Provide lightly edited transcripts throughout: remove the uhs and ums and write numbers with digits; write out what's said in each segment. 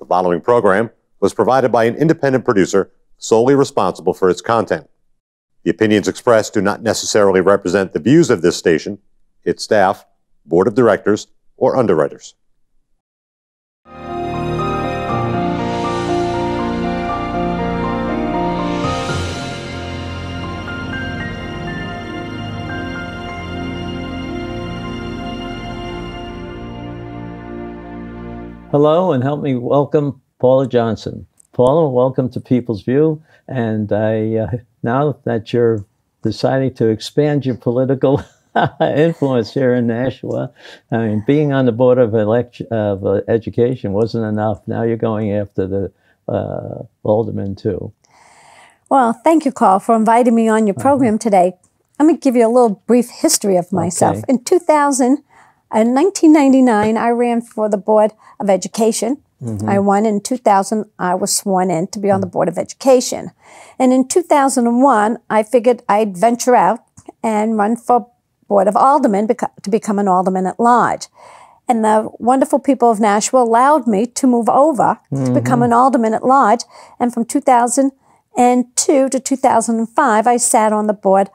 The following program was provided by an independent producer solely responsible for its content. The opinions expressed do not necessarily represent the views of this station, its staff, board of directors, or underwriters. Hello, and help me welcome Paula Johnson. Paula, welcome to People's View. And I, now that you're deciding to expand your political influence here in Nashua, I mean, being on the Board of Education wasn't enough. Now you're going after the alderman, too. Well, thank you, Carl, for inviting me on your program today. I'm going to give you a little brief history of myself. Okay. In 1999, I ran for the Board of Education. Mm-hmm. I won. In 2000, I was sworn in to be on the Board of Education. And in 2001, I figured I'd venture out and run for Board of Aldermen to become an alderman at large. And the wonderful people of Nashua allowed me to move over to become an alderman at large. And from 2002 to 2005, I sat on the Board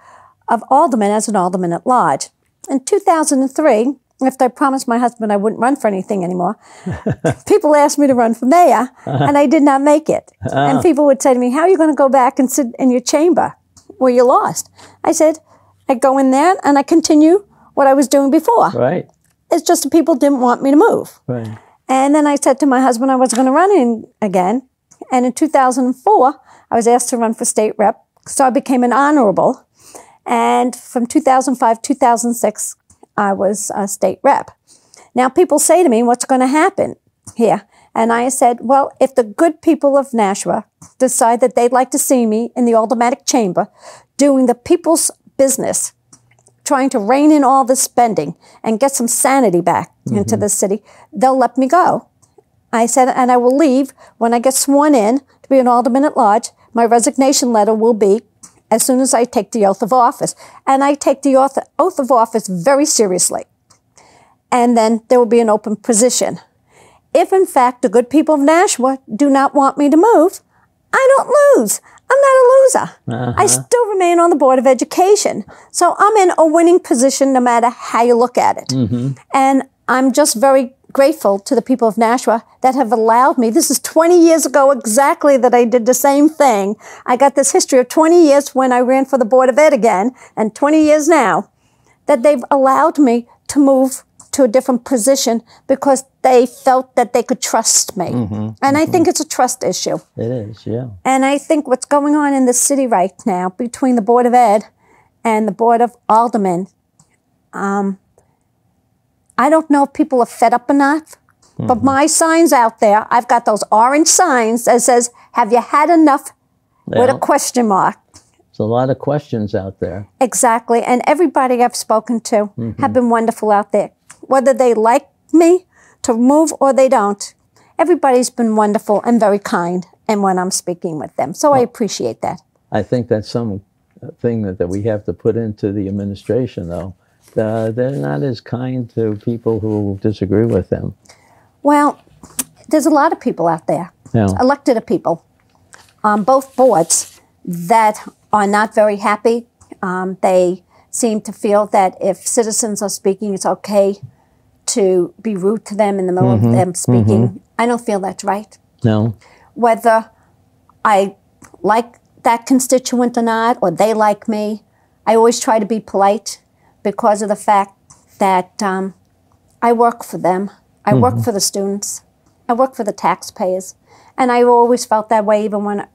of Aldermen as an alderman at large. In 2003, after I promised my husband I wouldn't run for anything anymore, people asked me to run for mayor, and I did not make it. And people would say to me, how are you going to go back and sit in your chamber where you lost? I said, I go in there and I continue what I was doing before. Right. It's just that people didn't want me to move. Right. And then I said to my husband I was going to run in again. And in 2004, I was asked to run for state rep, so I became an honorable. And from 2005, 2006, I was a state rep. Now, people say to me, what's going to happen here? And I said, well, if the good people of Nashua decide that they'd like to see me in the Aldermanic Chamber doing the people's business, trying to rein in all the spending and get some sanity back into the city, they'll let me go. I said, and I will leave when I get sworn in to be an alderman at large. My resignation letter will be as soon as I take the oath of office. And I take the oath of office very seriously. And then there will be an open position. If, in fact, the good people of Nashua do not want me to move, I don't lose. I'm not a loser. I still remain on the Board of Education. So I'm in a winning position no matter how you look at it. And I'm just very grateful to the people of Nashua that have allowed me. This is 20 years ago exactly that I did the same thing. I got this history of 20 years when I ran for the Board of Ed again, and 20 years now, that they've allowed me to move to a different position because they felt that they could trust me. And I think it's a trust issue. It is, yeah. And I think what's going on in the city right now between the Board of Ed and the Board of Aldermen, I don't know if people are fed up enough, but my signs out there, I've got those orange signs that says, have you had enough? Yeah. With a question mark. There's a lot of questions out there. Exactly. And everybody I've spoken to have been wonderful out there. Whether they like me to move or they don't, everybody's been wonderful and very kind. And when I'm speaking with them, so I appreciate that. I think that's something that we have to put into the administration, though. They're not as kind to people who disagree with them. Well, there's a lot of people out there, elected people on both boards, that are not very happy. They seem to feel that if citizens are speaking, it's okay to be rude to them in the middle of them speaking. I don't feel that's right. No. Whether I like that constituent or not, or they like me, I always try to be polite, because of the fact that I work for them. I work for the students. I work for the taxpayers. And I always felt that way even when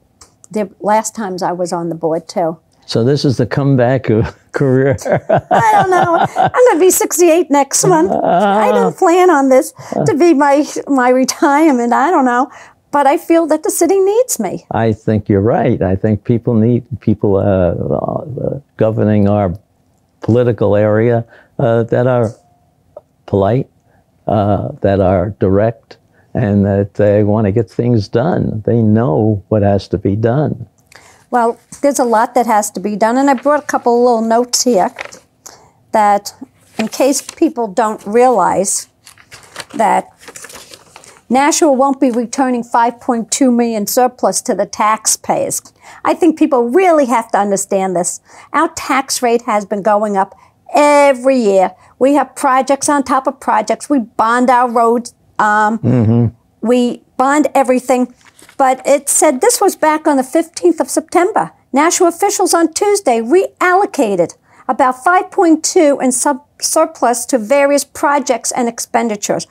the last times I was on the board too. So this is the comeback career. I don't know. I'm going to be 68 next month. I didn't plan on this to be my retirement. I don't know. But I feel that the city needs me. I think you're right. I think people need people governing our political area that are polite, that are direct, and that they want to get things done. They know what has to be done. Well, there's a lot that has to be done, and I brought a couple of little notes here that in case people don't realize that Nashua won't be returning $5.2 million surplus to the taxpayers. I think people really have to understand this. Our tax rate has been going up every year. We have projects on top of projects. We bond our roads. We bond everything. But it said this was back on the 15th of September. Nashua officials on Tuesday reallocated about 5.2 in surplus to various projects and expenditures.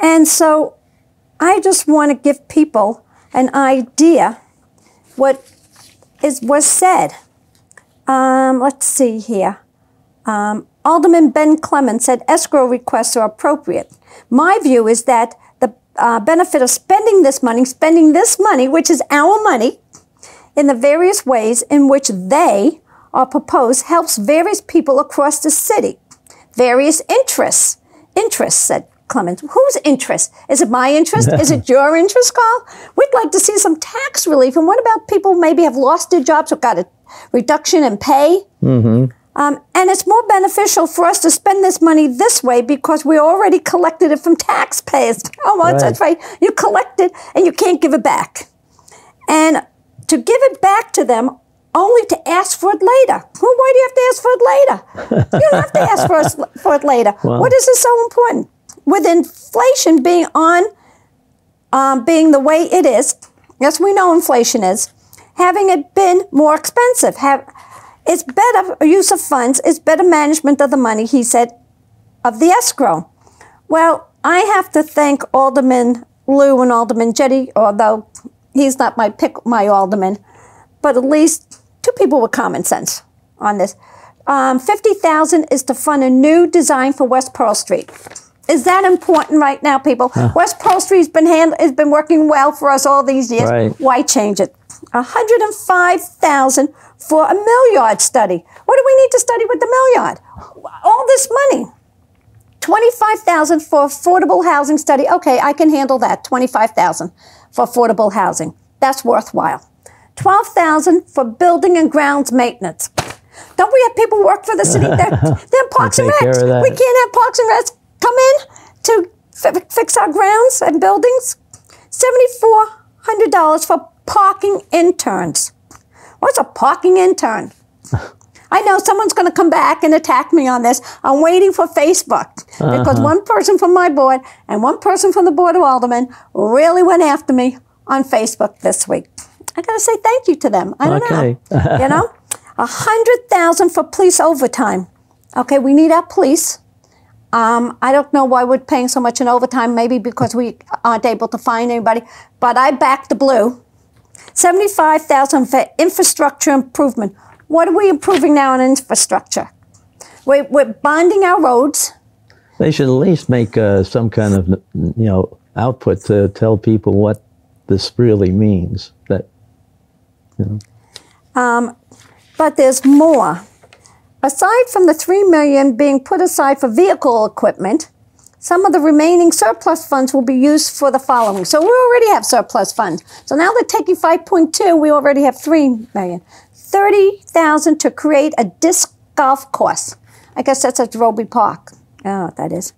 And so I just want to give people an idea what was said. Let's see here. Alderman Ben Clemens said escrow requests are appropriate. My view is that the benefit of spending this money, which is our money, in the various ways in which they are proposed helps various people across the city. Various interests. Said Clemens. Whose interest? Is it my interest? Is it your interest, Carl? We'd like to see some tax relief. And what about people maybe have lost their jobs or got a reduction in pay? And it's more beneficial for us to spend this money this way because we already collected it from taxpayers. That's right. You collect it and you can't give it back. And to give it back to them only to ask for it later. Well, why do you have to ask for it later? You don't have to ask for it later. Wow. What is this so important? With inflation being on, being the way it is, as we know inflation is, having it been more expensive, it's better use of funds, it's better management of the money, he said, of the escrow. Well, I have to thank Alderman Lou and Alderman Jetty, although he's not my alderman, but at least two people with common sense on this. $50,000 is to fund a new design for West Pearl Street. Is that important right now, people? West Pearl Street's been has been working well for us all these years. Why change it? $105,000 for a mill yard study. What do we need to study with the mill yard? All this money. $25,000 for affordable housing study. Okay, I can handle that. $25,000 for affordable housing. That's worthwhile. $12,000 for building and grounds maintenance. Don't we have people work for the city? They're parks and recs. We can't have parks and recs come in to fix our grounds and buildings. $7,400 for parking interns. What's a parking intern? I know someone's going to come back and attack me on this. I'm waiting for Facebook because one person from my board and one person from the Board of Aldermen really went after me on Facebook this week. I got to say thank you to them. I don't know. You know, $100,000 for police overtime. Okay, we need our police. I don't know why we're paying so much in overtime, maybe because we aren't able to find anybody, but I back the blue. $75,000 for infrastructure improvement. What are we improving now in infrastructure? We're bonding our roads. They should at least make some kind of, you know, output to tell people what this really means. That, you know. But there's more. Aside from the $3 million being put aside for vehicle equipment, some of the remaining surplus funds will be used for the following. So we already have surplus funds. So now they're taking 5.2, we already have $3 million. $30,000 to create a disc golf course. I guess that's at Roby Park. I don't know what that is.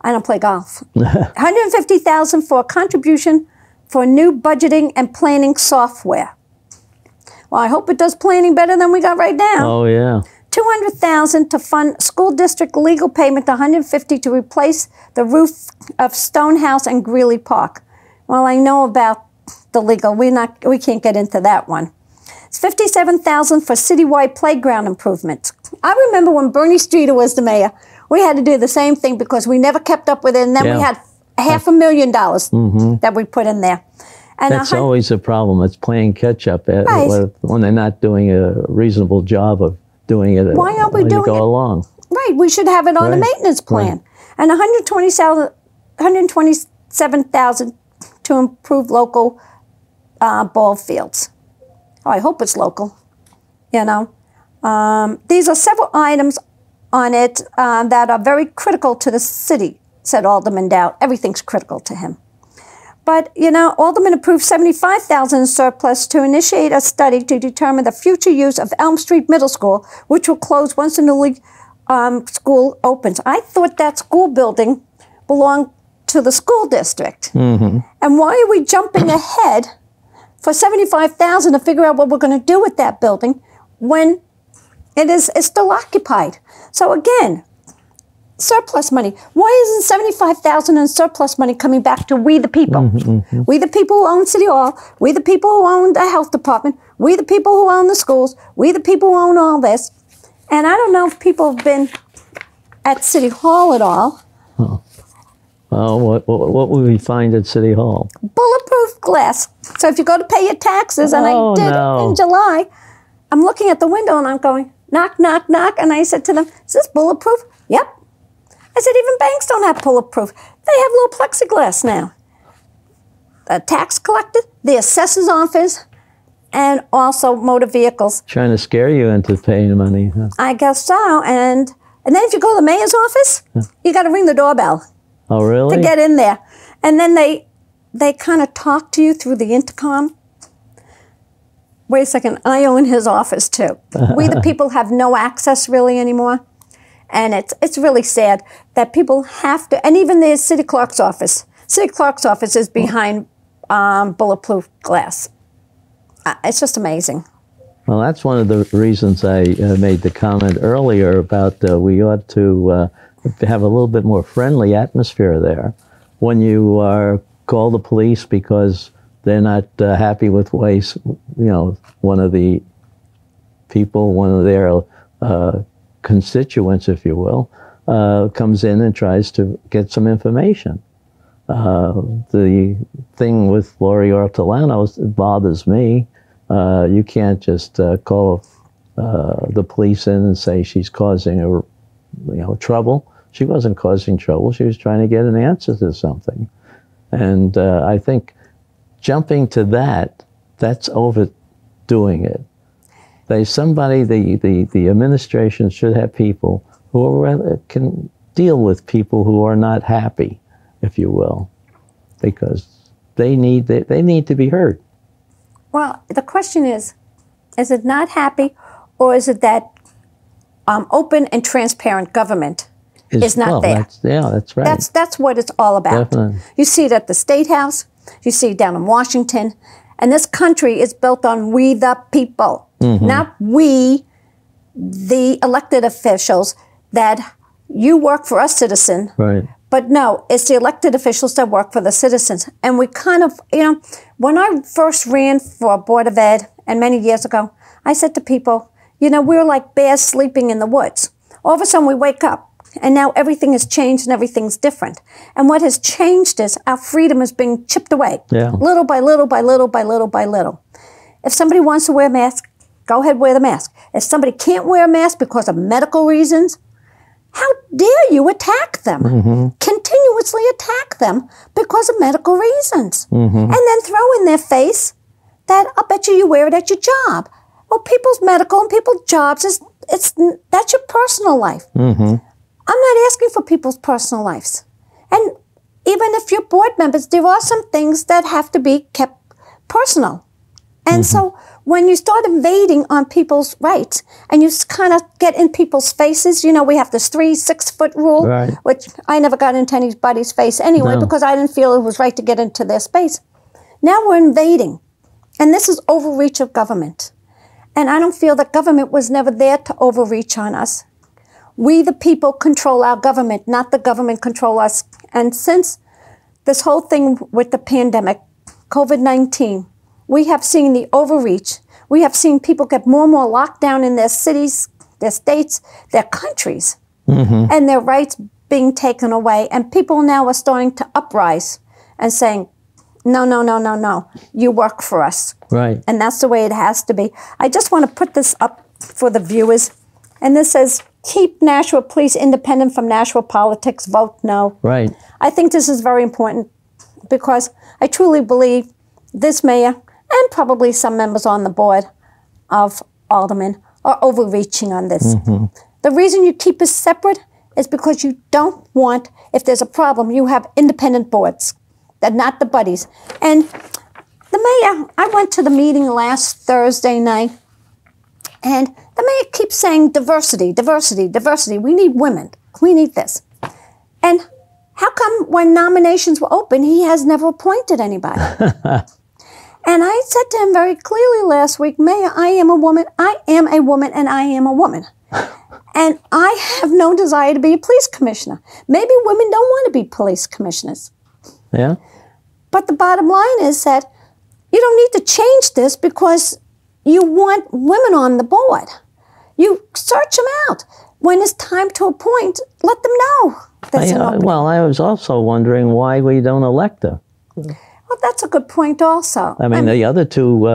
I don't play golf. $150,000 for a contribution for new budgeting and planning software. Well, I hope it does planning better than we got right now. Oh, yeah. $200,000 to fund school district legal payment to $150,000 to replace the roof of Stonehouse and Greeley Park. Well, I know about the legal. We can't get into that one. It's $57,000 for citywide playground improvements. I remember when Bernie Streeter was the mayor, we had to do the same thing because we never kept up with it, and then we had $500,000 that we put in there. And that's always a problem. It's playing catch up when they're not doing a reasonable job of doing it. Why aren't we doing it along? Right, we should have it on a maintenance plan. And $127,000 to improve local ball fields. Oh, I hope it's local, you know. These are several items on it that are very critical to the city, said Alderman Dowd. Everything's critical to him. But, you know, Alderman approved $75,000 in surplus to initiate a study to determine the future use of Elm Street Middle School, which will close once the new school opens. I thought that school building belonged to the school district. Mm-hmm. And why are we jumping ahead for $75,000 to figure out what we're going to do with that building when it's still occupied? So again, surplus money. Why isn't $75,000 in surplus money coming back to we the people? Mm-hmm. We the people who own City Hall, we the people who own the health department, we the people who own the schools, we the people who own all this. And I don't know if people have been at City Hall at all. Huh. Well, what would we find at City Hall? Bulletproof glass. So if you go to pay your taxes, and I did in July, I'm looking at the window and I'm going, knock, knock, knock. And I said to them, is this bulletproof? Yep. I said, even banks don't have bulletproof. They have little plexiglass now. The tax collector, the assessor's office, and also motor vehicles. Trying to scare you into paying money. Huh? I guess so. And then if you go to the mayor's office, huh? You got to ring the doorbell. Oh, really? To get in there. And then they kind of talk to you through the intercom. Wait a second, I own his office too. We the people have no access really anymore. And it's really sad that people have to, and even the city clerk's office. City clerk's office is behind bulletproof glass. It's just amazing. Well, that's one of the reasons I made the comment earlier about we ought to have a little bit more friendly atmosphere there when you call the police because they're not happy with ways, one of the people, one of their constituents, if you will, comes in and tries to get some information. The thing with Lori Ortolano bothers me. You can't just call the police in and say she's causing trouble. She wasn't causing trouble. She was trying to get an answer to something. And I think jumping to that, that's overdoing it. The administration should have people who can deal with people who are not happy, if you will, because they need to be heard. Well, the question is it not happy, or is it that open and transparent government is not there? That's right. That's what it's all about. Definitely. You see it at the State House. You see it down in Washington. And this country is built on we the people, mm-hmm. not we, the elected officials that you work for us, citizen. Right. But no, it's the elected officials that work for the citizens. And we kind of, when I first ran for Board of Ed, and many years ago, I said to people, we're like bears sleeping in the woods. All of a sudden we wake up and now everything has changed and everything's different. And what has changed is our freedom is being chipped away, little by little by little by little by little. If somebody wants to wear a mask, go ahead, wear the mask. If somebody can't wear a mask because of medical reasons, how dare you attack them, mm-hmm. continuously attack them because of medical reasons, mm-hmm. and then throw in their face that I'll bet you wear it at your job. Well, people's medical and people's jobs, that's your personal life. Mm-hmm. I'm not asking for people's personal lives. And even if you're board members, there are some things that have to be kept personal. And mm-hmm. so when you start invading on people's rights and you kind of get in people's faces, we have this 3-6-foot rule, right. which I never got into anybody's face anyway because I didn't feel it was right to get into their space. Now we're invading. And this is overreach of government. And I don't feel that government was never there to overreach on us. We, the people, control our government, not the government control us. And since this whole thing with the pandemic, COVID-19, we have seen the overreach. We have seen people get more and more locked down in their cities, their states, their countries, mm-hmm. and their rights being taken away. And people now are starting to uprise and saying, no, no, no, no, no, you work for us. Right. And that's the way it has to be. I just want to put this up for the viewers. And this says, keep Nashua police independent from Nashua politics, vote no. Right. I think this is very important because I truly believe this mayor and probably some members on the board of aldermen are overreaching on this. Mm-hmm. The reason you keep us separate is because you don't want, if there's a problem, you have independent boards. They're not the buddies. And the mayor, I went to the meeting last Thursday night, and the mayor keeps saying diversity, diversity, diversity. We need women. We need this. And How come when nominations were open, he has never appointed anybody? And I said to him very clearly last week, Mayor, I am a woman, and I am a woman. And I have no desire to be a police commissioner. Maybe women don't want to be police commissioners. Yeah. But the bottom line is that you don't need to change this because you want women on the board. You search them out. When it's time to appoint, let them know. Well, I was also wondering why we don't elect them. Well, that's a good point also. I mean, the other two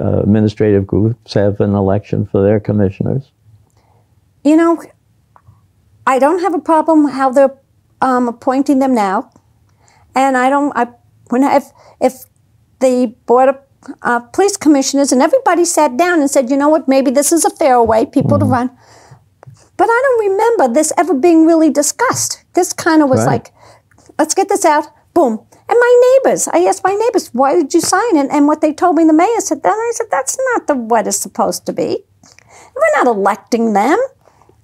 administrative groups have an election for their commissioners. You know, I don't have a problem how they're appointing them now. And I don't, if the Board of Police Commissioners and everybody sat down and said, you know what, maybe this is a fair way, people to run. But I don't remember this ever being really discussed. This kind of was like, let's get this out, boom. And my neighbors, I asked my neighbors, why did you sign it? And what they told me, the mayor said, then I said, that's not the what it's supposed to be. We're not electing them.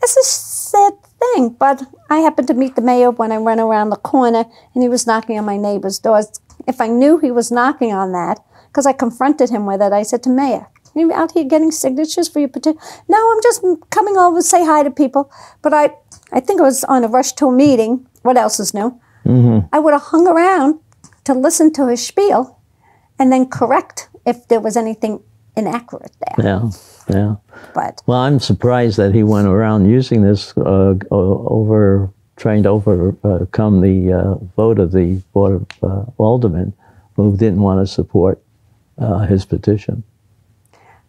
It's a sad thing. But I happened to meet the mayor when I went around the corner, and he was knocking on my neighbor's doors. If I knew he was knocking on that, because I confronted him with it, I said to Mayor, you're out here getting signatures for your petition? No, I'm just coming over to say hi to people. But I think I was on a rush to a meeting. What else is new? I would have hung around to listen to his spiel and then correct if there was anything inaccurate there. Yeah, yeah. But well, I'm surprised that he went around using this trying to overcome the vote of the Board of Aldermen, who didn't want to support his petition.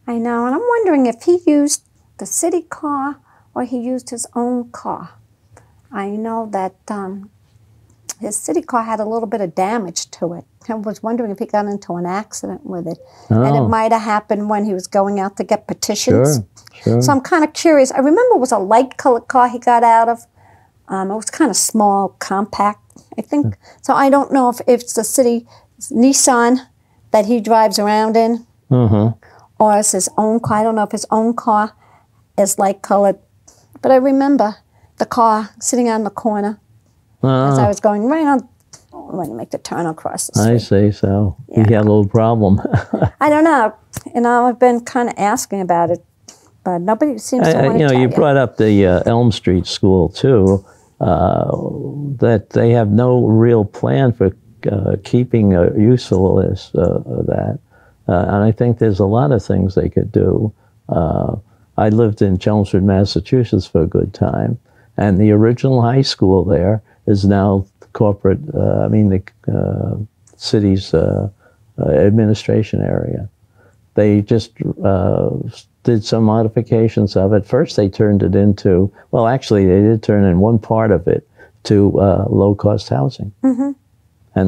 I know, and I'm wondering if he used the city car or he used his own car. I know that his city car had a little bit of damage to it. I was wondering if he got into an accident with it. Oh. And it might have happened when he was going out to get petitions. Sure, sure. So I'm kind of curious. I remember it was a light-colored car he got out of. It was kind of small, compact, I think. So I don't know if it's the city Nissan that he drives around in. Or it's his own car. I don't know if his own car is light-colored. But I remember the car sitting on the corner as I was going right on. I'm going to make the turn across the street. I see, so yeah. He had a little problem. I don't know. You know, I've been kind of asking about it, but nobody seems to want to tell you. You brought up the Elm Street School, too, that they have no real plan for keeping usefulness of that. And I think there's a lot of things they could do. I lived in Chelmsford, Massachusetts for a good time, and the original high school there is now corporate, the city's administration area. They just did some modifications of it. First they turned it into, well, actually they did turn in one part of it to low-cost housing. And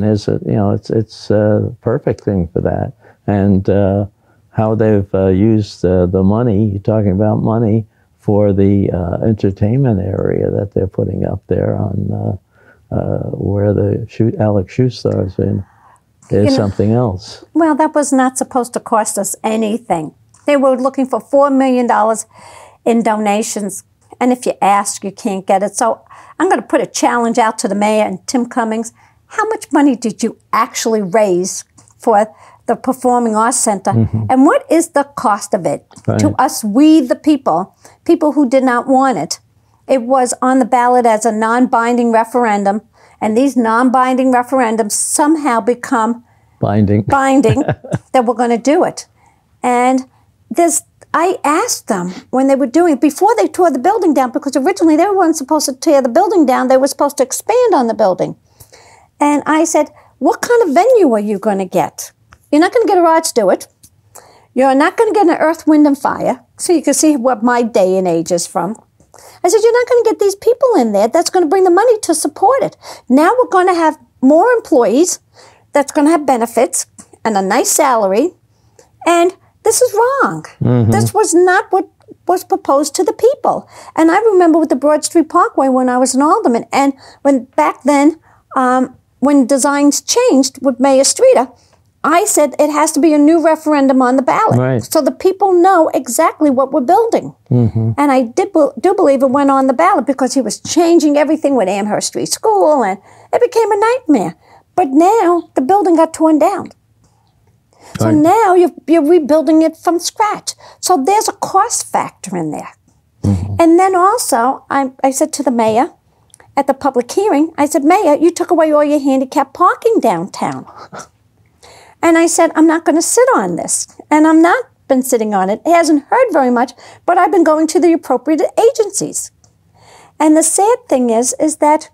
there's a, it's a perfect thing for that. And how they've used the money, you're talking about money, for the entertainment area that they're putting up there on where the Alex Schuster is in. There's something else. Well, that was not supposed to cost us anything. They were looking for $4 million in donations. And if you ask, you can't get it. So I'm going to put a challenge out to the mayor and Tim Cummings. How much money did you actually raise for the Performing Arts Center, and what is the cost of it? To us, we the people who did not want it. It was on the ballot as a non-binding referendum, and these non-binding referendums somehow become binding, that we're going to do it. And this, I asked them when they were doing it, before they tore the building down, because originally they weren't supposed to tear the building down, they were supposed to expand on the building. And I said, what kind of venue are you going to get? You're not going to get a Rod's Do It. You're not going to get an Earth, Wind, and Fire. So you can see what my day and age is from. I said, you're not going to get these people in there that's going to bring the money to support it. Now we're going to have more employees that's going to have benefits and a nice salary. And this is wrong. This was not what was proposed to the people. And I remember with the Broad Street Parkway when I was an alderman. And when back then, when designs changed with Mayor Streeter, I said it has to be a new referendum on the ballot, right, so the people know exactly what we're building. Mm-hmm. And I do believe it went on the ballot because he was changing everything with Amherst Street School, and it became a nightmare. But now the building got torn down. Right. So now you're rebuilding it from scratch. So there's a cost factor in there. Mm-hmm. And then also, I said to the mayor, at the public hearing, I said, Mayor, you took away all your handicapped parking downtown. And I said, I'm not going to sit on this. And I'm not been sitting on it. It hasn't heard very much, but I've been going to the appropriate agencies. And the sad thing is that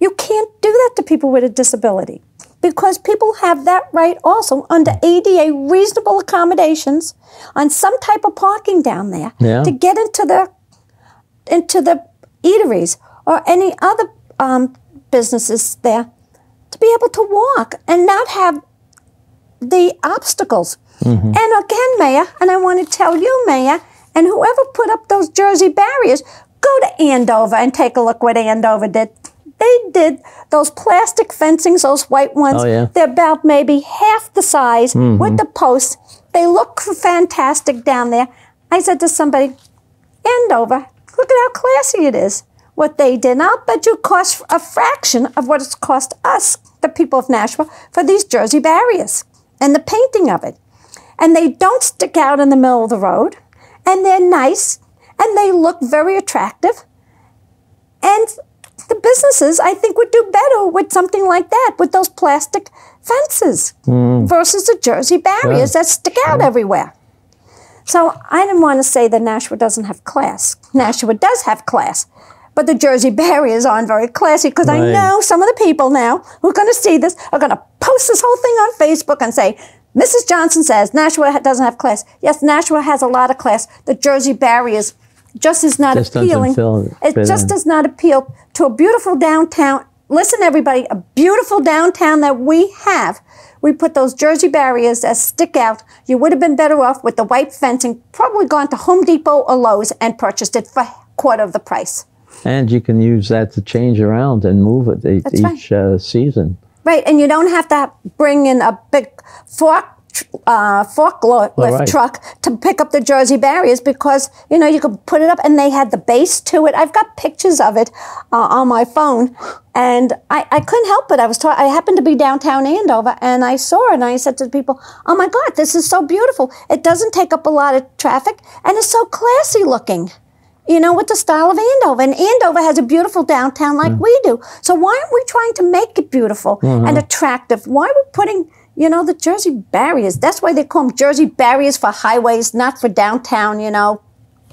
you can't do that to people with a disability because people have that right also under ADA reasonable accommodations on some type of parking down there, yeah, to get into the eateries or any other businesses there, to be able to walk and not have the obstacles. Mm-hmm. And again, Mayor, and I want to tell you, Mayor, and whoever put up those Jersey barriers, go to Andover and take a look what Andover did. They did those plastic fencings, those white ones. Oh, yeah. They're about maybe half the size, mm-hmm, with the posts. They look fantastic down there. I said to somebody, Andover, look at how classy it is, what they did. And I'll bet you it cost a fraction of what it's cost us, the people of Nashua, for these Jersey barriers and the painting of it. And they don't stick out in the middle of the road, and they're nice, and they look very attractive. And the businesses, I think, would do better with something like that, with those plastic fences, mm, versus the Jersey barriers, yeah, that stick out, yeah, everywhere. So I didn't want to say that Nashua doesn't have class. Nashua does have class, but the Jersey barriers aren't very classy, because, right, I know some of the people now who are going to see this are going to post this whole thing on Facebook and say, Mrs. Johnson says Nashua doesn't have class. Yes, Nashua has a lot of class. The Jersey barriers just is not appealing. It just does not appeal to a beautiful downtown. Listen, everybody, a beautiful downtown that we have. We put those Jersey barriers that stick out. You would have been better off with the white fencing, probably gone to Home Depot or Lowe's and purchased it for a quarter of the price. And you can use that to change around and move it each season. Right, and you don't have to bring in a big forklift truck to pick up the Jersey barriers, because, you know, you could put it up and they had the base to it. I've got pictures of it on my phone, and I couldn't help it. I happened to be downtown Andover, and I saw it, and I said to the people, oh, my God, this is so beautiful. It doesn't take up a lot of traffic, and it's so classy looking. You know, with the style of Andover. And Andover has a beautiful downtown like, yeah, we do. So why aren't we trying to make it beautiful, mm-hmm, and attractive? Why are we putting, you know, the Jersey barriers? That's why they call them Jersey barriers, for highways, not for downtown, you know.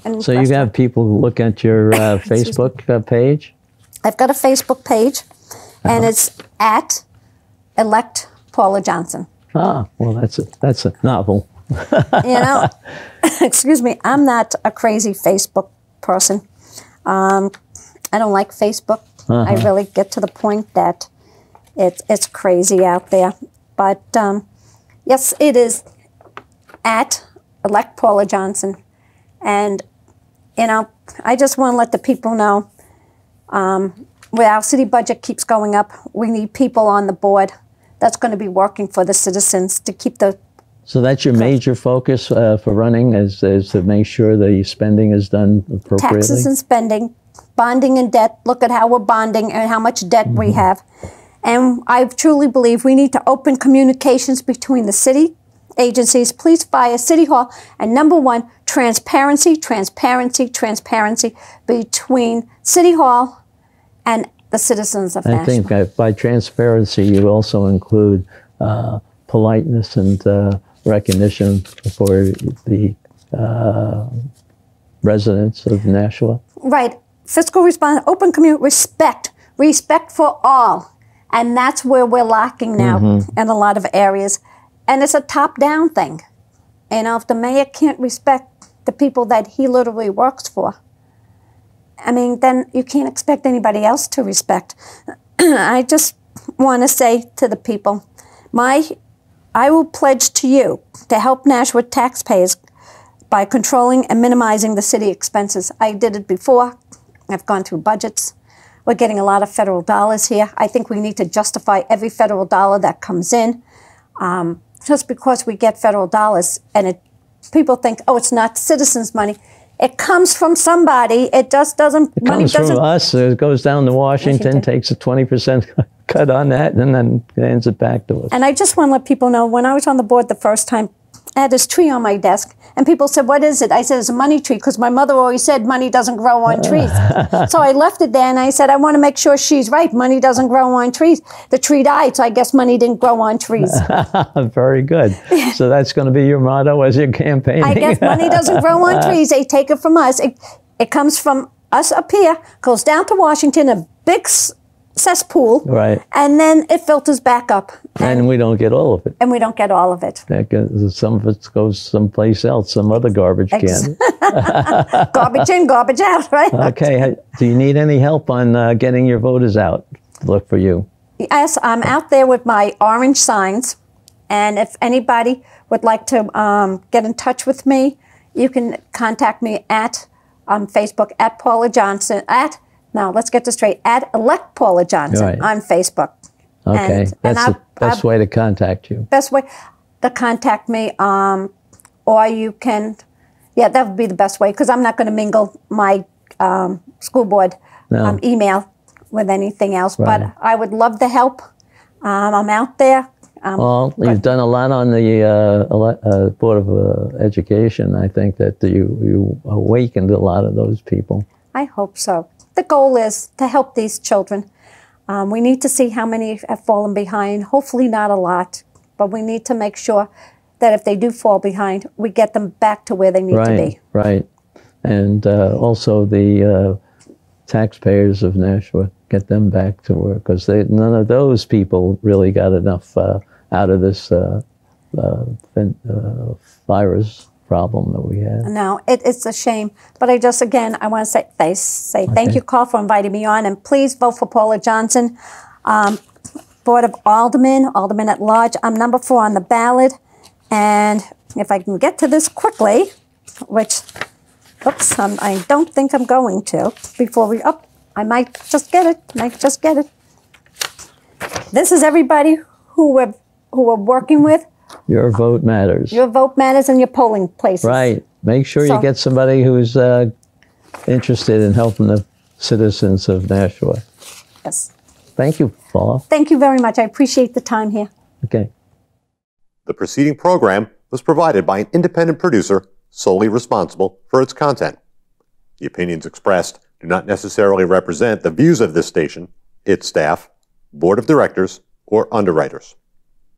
And so you have people who look at your Facebook page? I've got a Facebook page, and it's at Elect Paula Johnson. Ah, well, that's a novel. You know, excuse me, I'm not a crazy Facebook person. I don't like Facebook. Uh-huh. I really get to the point that it's crazy out there. But yes, it is at Elect Paula Johnson. And, you know, I just want to let the people know, where our city budget keeps going up, we need people on the board that's going to be working for the citizens to keep the... So that's your major focus for running, is to make sure the spending is done appropriately? Taxes and spending, bonding and debt. Look at how we're bonding and how much debt, mm-hmm, we have. And I truly believe we need to open communications between the city agencies, police, fire, City Hall. And number one, transparency, transparency, transparency between City Hall and the citizens of Nashua. I think by transparency, you also include politeness and... recognition for the residents of Nashua. Right. Fiscal response, open community, respect for all. And that's where we're lacking now, mm-hmm, in a lot of areas. And it's a top-down thing. You know, if the mayor can't respect the people that he literally works for, I mean, then you can't expect anybody else to respect. I just want to say to the people, I will pledge to you to help Nashua taxpayers by controlling and minimizing the city expenses. I did it before. I've gone through budgets. We're getting a lot of federal dollars here. I think we need to justify every federal dollar that comes in. just because we get federal dollars and it, people think, oh, it's not citizens' money. It comes from somebody. It just doesn't. It money comes doesn't, from us. It goes down to Washington, takes a 20% cut on that, and then hands it back to us. And I just want to let people know, when I was on the board the first time, I had this tree on my desk, and people said, what is it? I said, it's a money tree, because my mother always said money doesn't grow on trees. So I left it there, and I said, I want to make sure she's right. Money doesn't grow on trees. The tree died, so I guess money didn't grow on trees. Very good. So that's going to be your motto as your campaigning. I guess money doesn't grow on trees. They take it from us. It comes from us up here, goes down to Washington, a big cesspool, right, and then it filters back up, and we don't get all of it. And we don't get all of it. Some of it goes someplace else, some other garbage can. Garbage in, garbage out, right? Okay. Do you need any help on getting your voters out? Look for you. Yes, I'm out there with my orange signs, and if anybody would like to get in touch with me, you can contact me at Facebook at Paula Johnson at. Now, let's get this straight. At Elect Paula Johnson on Facebook. Okay, that's the best way to contact you. Best way to contact me, or you can, yeah, that would be the best way, because I'm not going to mingle my school board email with anything else. Right. But I would love the help. I'm out there. Well, you've done a lot on the Board of Education. I think that you awakened a lot of those people. I hope so. The goal is to help these children. We need to see how many have fallen behind. Hopefully not a lot, but we need to make sure that if they do fall behind, we get them back to where they need to be. Right, and also the taxpayers of Nashua, get them back to work, because none of those people really got enough out of this virus problem that we had. No, it's a shame. But I just, again, I want to say thank you, Carl, for inviting me on. And please vote for Paula Johnson, Board of Aldermen, Alderman at Large. I'm number 4 on the ballot. And if I can get to this quickly, which, oops, I don't think I'm going to, before we, oh, I might just get it, This is everybody who we're working with. Your vote matters. Your vote matters, in your polling places. Right. Make sure you get somebody who's interested in helping the citizens of Nashua. Yes. Thank you, Paula. Thank you very much. I appreciate the time here. Okay. The preceding program was provided by an independent producer solely responsible for its content. The opinions expressed do not necessarily represent the views of this station, its staff, board of directors, or underwriters.